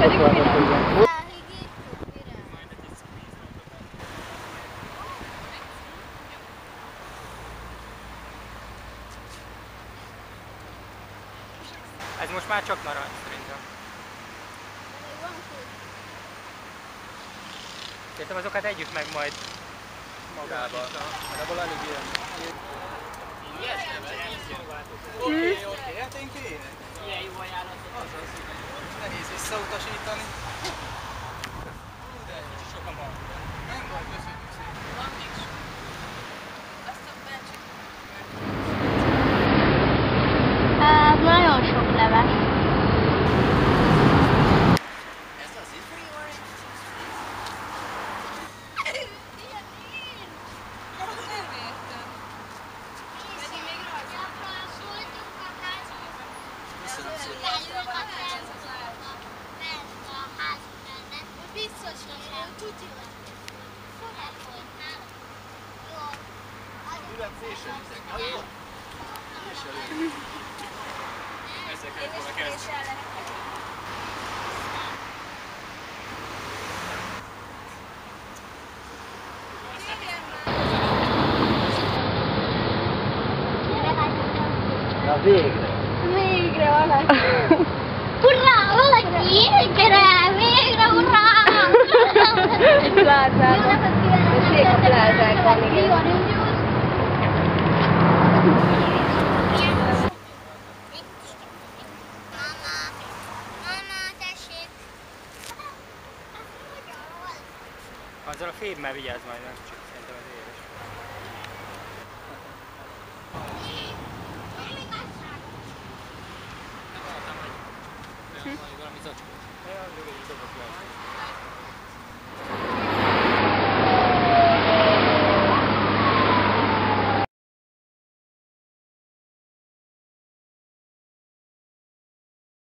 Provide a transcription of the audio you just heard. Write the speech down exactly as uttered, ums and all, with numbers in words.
He Ez most már csak narancs szerintem. Szerintem azokat együtt meg majd magába. Abból alig ilyen. Oké, oké, hát én kérek. Ilyen jó ajánlat. Az az, nehéz visszautasítani. De sokan van. Nem baj, köszönjük szépen. Van még sok. Azt a bácsit. Hát nagyon sok leves. Ez az is. Ilyen én! Azt nem értem. Pedig még rajta szóltunk a házhoz. Viszont szóltunk a házhoz. Biztos, hogy nem tudjuk. Fogad voltál. Jó. Ülepfésőzek. Jó. Fésőzek. Ezeket fognak ezt. Na végre. Végre valaki. Hurrá, valaki végre. Végre, hurrá. Plázában. A Sék a plázákban, igen. Mama, mama, tessék! Azzal a fémmel vigyázz majd, nem csak szerintem az éles. Valami zacskó.